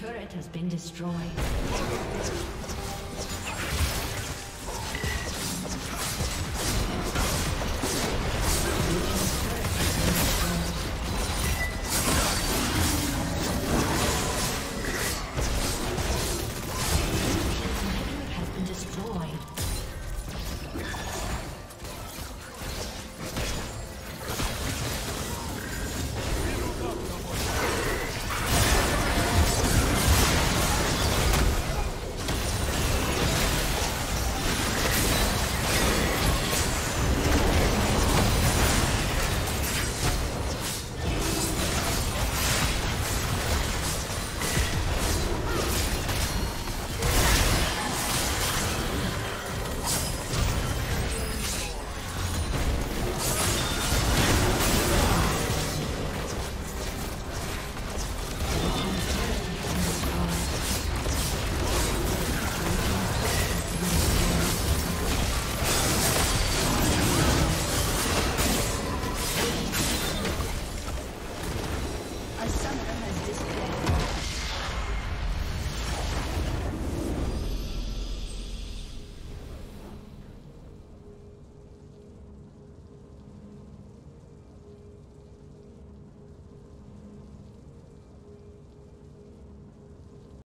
turret has been destroyed.